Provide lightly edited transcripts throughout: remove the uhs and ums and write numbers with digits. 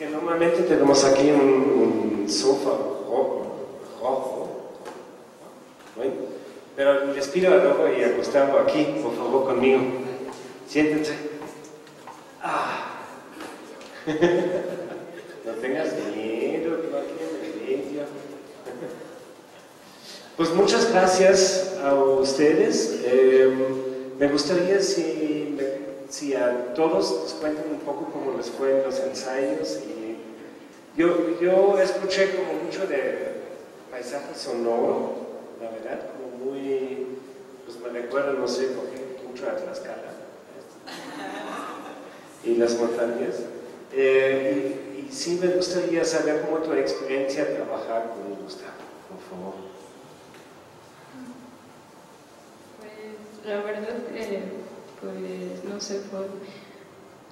que normalmente tenemos aquí un sofá rojo, ¿sí? Pero les pido a Dora y a Gustavo aquí, por favor, conmigo. Siéntate. Ah. No tengas miedo, Pues muchas gracias a ustedes. Me gustaría si a todos les cuentan un poco cómo les fue en los ensayos. Y yo escuché como mucho de paisaje sonoro, la verdad, como muy, pues me recuerda, no sé por qué, mucho a Tlaxcala y las montañas. Y sí me gustaría saber cómo tu experiencia de trabajar con Gustavo, por favor. Pues la verdad, pues no sé, fue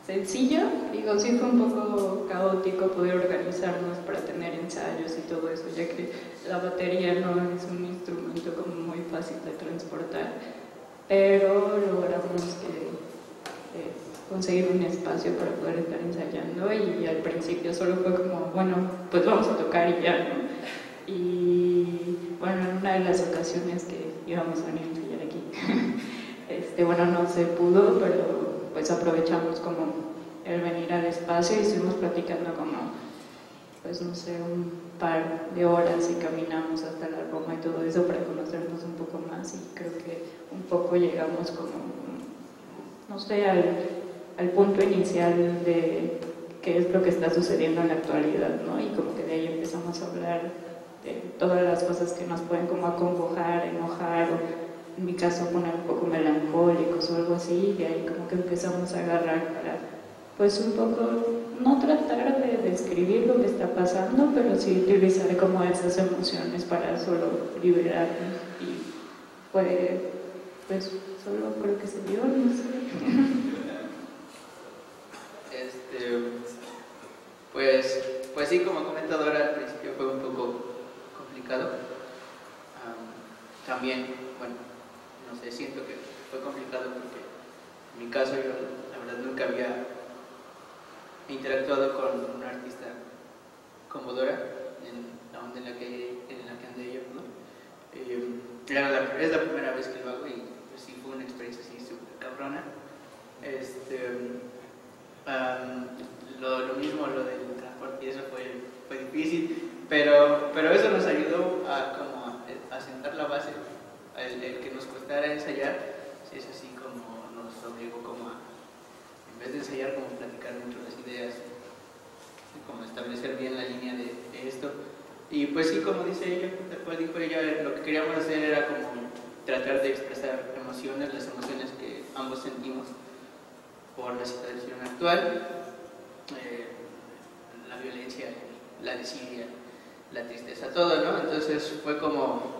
sencillo, digo, sí fue un poco caótico poder organizarnos para tener ensayos y todo eso, ya que la batería no es un instrumento como muy fácil de transportar, pero logramos conseguir un espacio para poder estar ensayando y al principio solo fue como, bueno, pues vamos a tocar y ya, ¿no? Y bueno, en una de las ocasiones que íbamos a venir a ensayar aquí, bueno, no se pudo, pero pues aprovechamos como el venir al espacio y estuvimos platicando como, pues no sé, un par de horas y caminamos hasta la Roma y todo eso para conocernos un poco más y creo que un poco llegamos como, no sé, al punto inicial de qué es lo que está sucediendo en la actualidad, ¿no? Y como que de ahí empezamos a hablar de todas las cosas que nos pueden como acongojar, enojar, o en mi caso poner un poco melancólicos o algo así, y ahí como que empezamos a agarrar para, pues un poco, no tratar de describir lo que está pasando, pero sí utilizar como esas emociones para solo liberarnos y pues solo creo que se dio, no sé. Pues sí, como comentadora al principio fue un poco complicado. También, bueno, no sé, siento que fue complicado porque en mi caso yo la verdad nunca había interactuado con un artista como Dora en la onda en la que andé yo, ¿no? Es la primera vez que lo hago y pues, sí fue una experiencia así súper cabrona. Lo mismo, lo del transporte y eso fue difícil, pero eso nos ayudó a sentar la base. El que nos costara ensayar, es así como nos obligó como a, en vez de ensayar, como platicar mucho las ideas, como establecer bien la línea de esto. Y pues sí, como dice ella, después dijo ella, lo que queríamos hacer era como tratar de expresar emociones, las emociones que ambos sentimos por la situación actual. La violencia, la desidia, la tristeza, todo, ¿no? Entonces fue como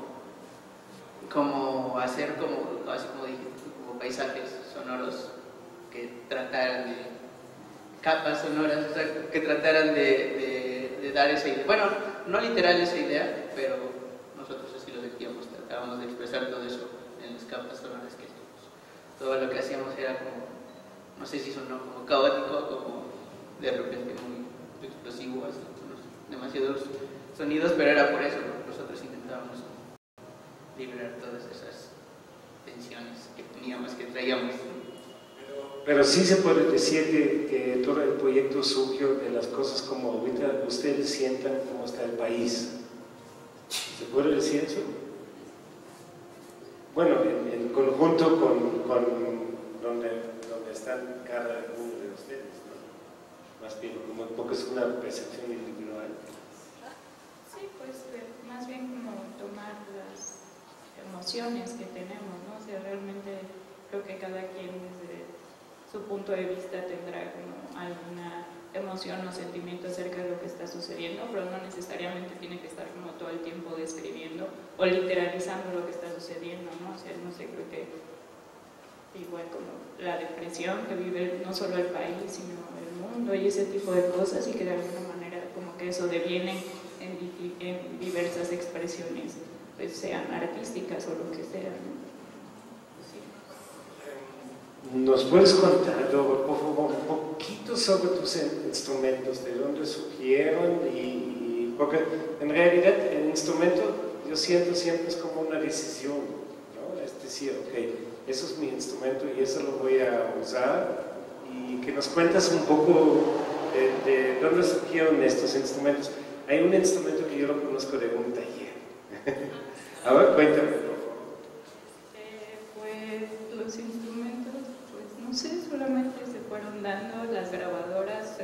hacer como, así como dije, como paisajes sonoros que trataran de capas sonoras, o sea, que trataran de dar esa idea. Bueno, no literal esa idea, pero nosotros así lo sentíamos, tratábamos de expresar todo eso en las capas sonoras que hacíamos. Todo lo que hacíamos era como, no sé si sonó como caótico, como de repente muy explosivo, así, demasiados sonidos, pero era por eso, porque nosotros intentábamos liberar todas esas tensiones que teníamos, que traíamos. Pero sí se puede decir que todo el proyecto surgió de las cosas como ahorita ustedes sientan cómo está el país. ¿Se puede decir eso? Bueno, en conjunto con donde están cada uno de ustedes. Más bien, como un poco es una percepción individual. Sí, pues más bien como tomar las emociones que tenemos, ¿no? O sea, realmente creo que cada quien desde su punto de vista tendrá como alguna emoción o sentimiento acerca de lo que está sucediendo, pero no necesariamente tiene que estar como todo el tiempo describiendo o literalizando lo que está sucediendo, ¿no? O sea, no sé, creo que igual como la depresión que vive no solo el país, sino el mundo y ese tipo de cosas, y que de alguna manera como que eso deviene en diversas expresiones, pues sean artísticas o lo que sea, ¿no? Sí. ¿Nos puedes contar, Dora, por favor, un poquito sobre tus instrumentos? ¿De dónde surgieron? Y porque en realidad el instrumento, yo siento siempre es como una decisión, ¿no? Es decir, ok, eso es mi instrumento y eso lo voy a usar. Y que nos cuentas un poco de dónde surgieron estos instrumentos. Hay un instrumento que yo lo conozco de un taller. A ver, cuéntame, por favor. Pues los instrumentos, pues no sé, solamente se fueron dando las grabadoras.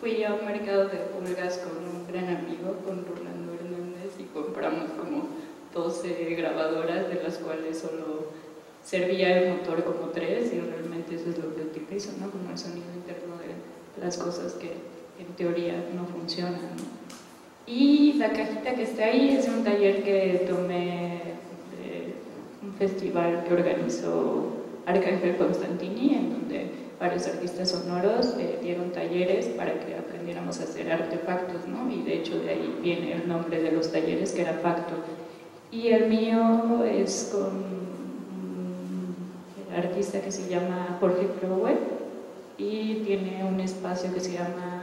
Fui a un mercado de pulgas con un gran amigo, con Rolando Hernández, y compramos como 12 grabadoras, de las cuales solo servía el motor como 3, y realmente eso es lo que utilizo, ¿no? Como el sonido interno de las cosas que en teoría no funcionan, ¿no? Y la cajita que está ahí es un taller que tomé de un festival que organizó Arcángel Constantini, en donde varios artistas sonoros dieron talleres para que aprendiéramos a hacer artefactos, ¿no? Y de hecho de ahí viene el nombre de los talleres, que era Pacto. Y el mío es con artista que se llama Jorge Crowell, y tiene un espacio que se llama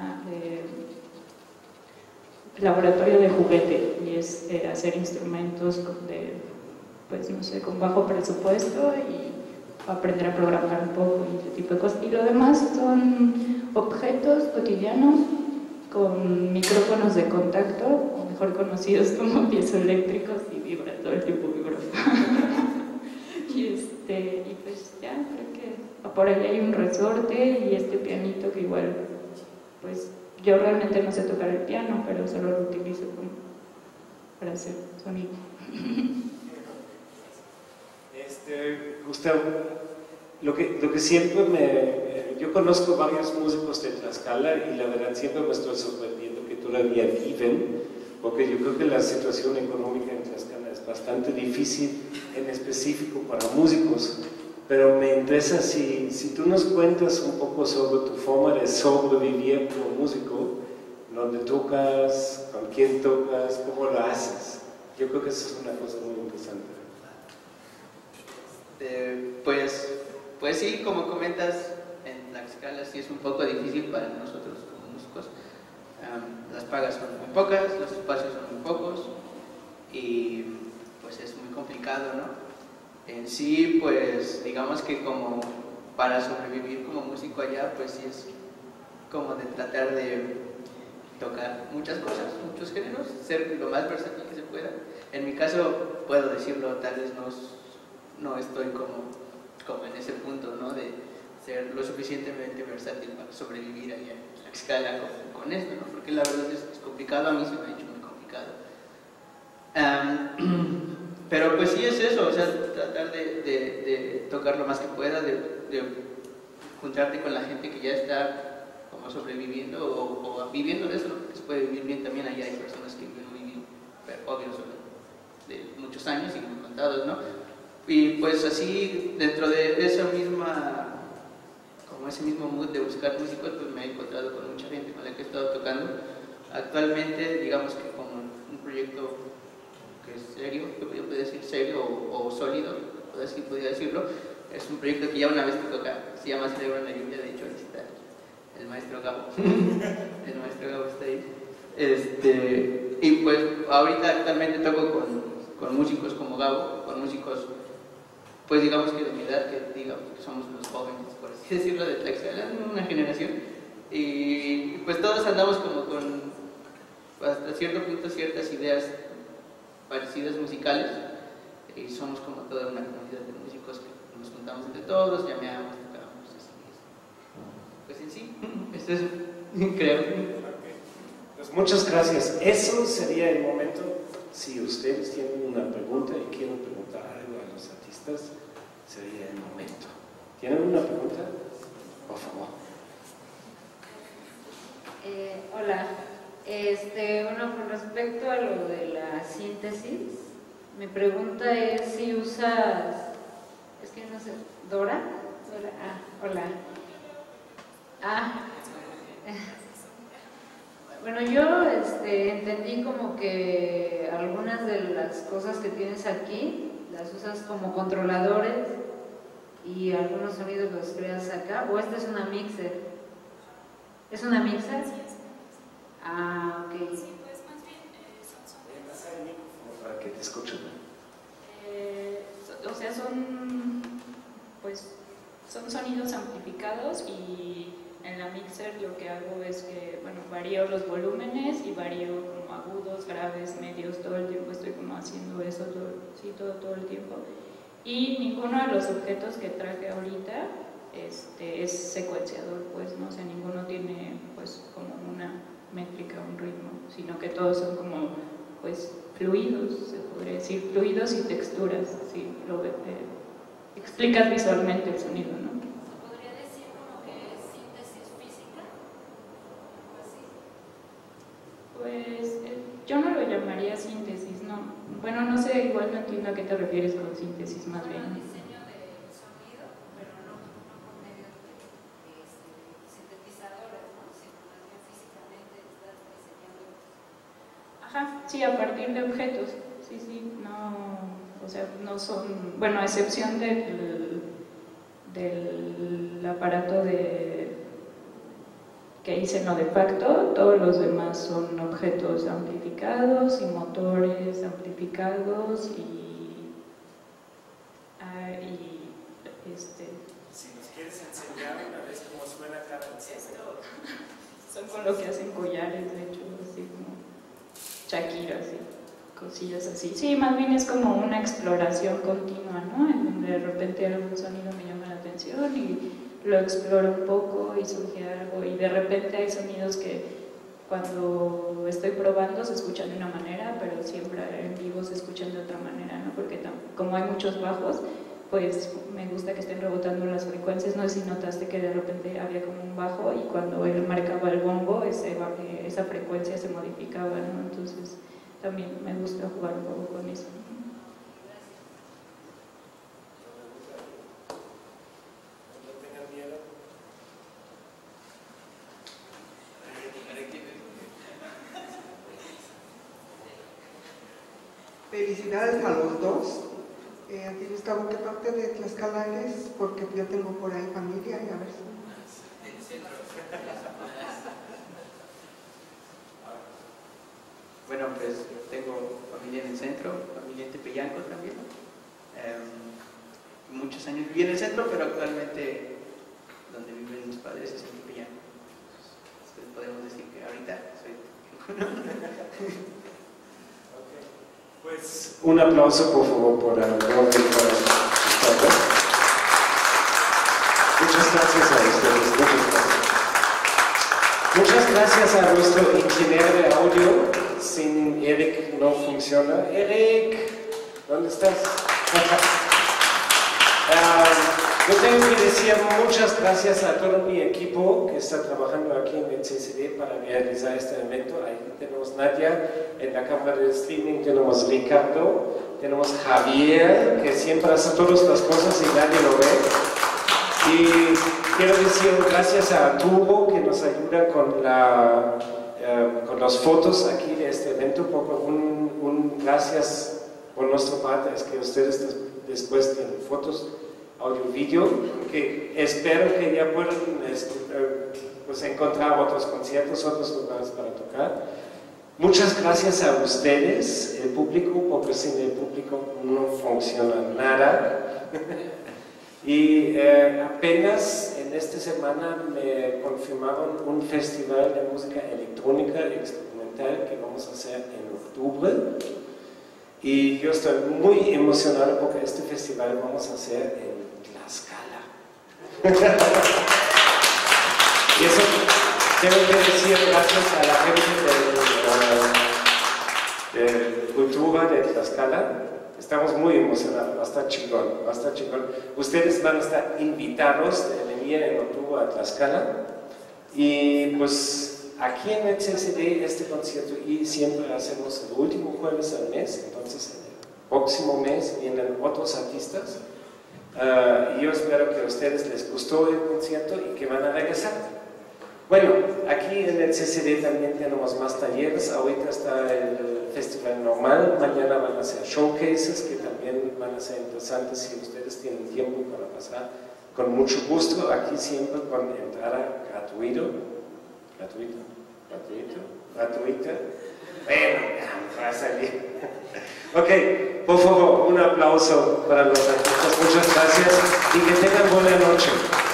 Laboratorio de Juguete, y es hacer instrumentos de, pues no sé, con bajo presupuesto, y aprender a programar un poco y ese tipo de cosas. Y lo demás son objetos cotidianos con micrófonos de contacto, o mejor conocidos como piezoeléctricos, y vibra, todo el tiempo vibra. Y pues ya, creo que por ahí hay un resorte y este pianito que igual, pues yo realmente no sé tocar el piano, pero solo lo utilizo como para hacer sonido. Gustavo, lo que siempre yo conozco varios músicos de Tlaxcala, y la verdad siempre me estoy sorprendiendo que todavía viven, porque yo creo que la situación económica en Tlaxcala es bastante difícil, en específico para músicos, pero me interesa si tú nos cuentas un poco sobre tu forma de sobrevivir como músico, dónde tocas, con quién tocas, cómo lo haces. Yo creo que eso es una cosa muy interesante. Pues sí, como comentas, en Tlaxcala sí es un poco difícil para nosotros como músicos. Las pagas son muy pocas, los espacios son muy pocos, y pues es muy complicado, ¿no? En sí, pues digamos que como para sobrevivir como músico allá, pues sí es como de tratar de tocar muchas cosas, muchos géneros, ser lo más versátil que se pueda. En mi caso, puedo decirlo, tal vez no estoy como en ese punto, ¿no? De ser lo suficientemente versátil para sobrevivir allá en Tlaxcala con esto, ¿no? Porque la verdad es complicado, a mí se me ha hecho muy complicado. Pero pues sí es eso, o sea, tratar de tocar lo más que pueda, de juntarte con la gente que ya está como sobreviviendo o viviendo de eso, que se puede vivir bien también allá. Hay personas que viven muy bien, obvio, de muchos años y muy contados, ¿no? Y pues así, dentro de ese mismo mood de buscar músicos, pues me he encontrado con mucha gente con la que he estado tocando. Actualmente, digamos que como un proyecto que es serio, yo podría decir serio o sólido, así podría decirlo. Es un proyecto que ya una vez que toca, se llama Celebranario, de hecho ahí está el maestro Gabo. El maestro Gabo está ahí. Y pues ahorita actualmente toco con músicos como Gabo, con músicos, pues digamos que de mi edad, que digamos que somos los jóvenes, por así decirlo, de Tlaxcala, una generación. Y pues todos andamos como con, hasta cierto punto, ciertas ideas parecidas musicales, y somos como toda una comunidad de músicos que nos juntamos entre todos, llameamos, tocamos, así es. Pues en sí, esto es increíble. Okay. Pues muchas gracias. Eso sería el momento. Si ustedes tienen una pregunta y quieren preguntar algo a los artistas, sería el momento. ¿Tienen una pregunta? Por favor. Hola. Bueno, con respecto a lo de la síntesis, mi pregunta es si usas, es que no sé, ¿Dora? Ah, hola. Ah, bueno, yo entendí como que algunas de las cosas que tienes aquí las usas como controladores y algunos sonidos los creas acá, o esta es una mixer. ¿Es una mixer? Sí, es. Ah, ok. Sí, pues más bien son sonidos. Para que te escuchen. O sea, son, pues, son sonidos amplificados, y en la mixer lo que hago es que, bueno, varío los volúmenes y varío como agudos, graves, medios, todo el tiempo estoy como haciendo eso, todo, sí, todo el tiempo. Y ninguno de los objetos que traje ahorita es secuenciador, pues, ¿no? O sea, ninguno tiene, pues, como una métrica, un ritmo, sino que todos son como, pues, fluidos, se podría decir, fluidos y texturas, si lo explicas visualmente el sonido, ¿no? ¿Se podría decir como que es síntesis física? Pues, yo no lo llamaría síntesis, no. Bueno, no sé, igual no entiendo a qué te refieres con síntesis, más bien. Bueno, diseño del sonido, pero no con medios sintetizadores, ¿no? Sino más bien físicamente estás diseñando. Ajá, sí, a partir de objetos. Sí, sí, no, o sea, no son, bueno, a excepción del aparato que hice en lo de Pacto, todos los demás son objetos amplificados y motores amplificados y Si nos quieres enseñar una vez cómo suena cada instrumento. Son con lo que hacen collares, de hecho, así como chaquiras y cosillas así. Sí, más bien es como una exploración continua, ¿no? En donde de repente algún sonido me llama la atención y lo exploro un poco y surge algo, y de repente hay sonidos que cuando estoy probando se escuchan de una manera, pero siempre en vivo se escuchan de otra manera, ¿no? Porque como hay muchos bajos, pues me gusta que estén rebotando las frecuencias. No sé si notaste que de repente había como un bajo y cuando él marcaba el bombo esa frecuencia se modificaba, ¿no? Entonces también me gusta jugar un poco con eso. Felicidades a los dos. A ti, Gustavo, ¿qué parte de Tlaxcala eres? Porque yo tengo por ahí familia y a ver si... Bueno, pues tengo familia en el centro, familia en Tepeyánco también. Muchos años viví en el centro, pero actualmente donde viven mis padres es en Tepeyánco. Entonces, podemos decir que ahorita soy... Pues un aplauso por favor por Jorge Crowell. Muchas gracias a ustedes. Muchas gracias a nuestro ingeniero de audio. Sin Eric no funciona. Eric, ¿dónde estás? Yo tengo que decir muchas gracias a todo mi equipo que está trabajando aquí en el CSD para realizar este evento. Ahí tenemos Nadia en la cámara de streaming, tenemos Ricardo, tenemos Javier, que siempre hace todas las cosas y nadie lo ve. Y quiero decir gracias a Turbo, que nos ayuda con las fotos aquí de este evento, porque un gracias por nuestra parte es que ustedes después tienen fotos, audio, video, que espero que ya puedan pues encontrar otros conciertos, otros lugares para tocar. Muchas gracias a ustedes, el público, porque sin el público no funciona nada. Y apenas en esta semana me confirmaron un festival de música electrónica experimental que vamos a hacer en octubre. Y yo estoy muy emocionado porque este festival lo vamos a hacer en Tlaxcala. Y eso tengo que decir gracias a la gente de Cultura de Tlaxcala. Estamos muy emocionados, va a estar chingón, va a estar chingón. Ustedes van a estar invitados de venir en octubre a Tlaxcala. Y pues... aquí en el CSD este concierto y siempre hacemos el último jueves al mes, entonces el próximo mes vienen otros artistas. Y yo espero que a ustedes les gustó el concierto y que van a regresar. Bueno, aquí en el CSD también tenemos más talleres. Ahorita está el festival normal, mañana van a ser showcases que también van a ser interesantes si ustedes tienen tiempo para pasar. Con mucho gusto, aquí siempre con entrada gratuita. Bueno, va a salir. Ok, por favor, un aplauso para los artistas, muchas gracias y que tengan buena noche.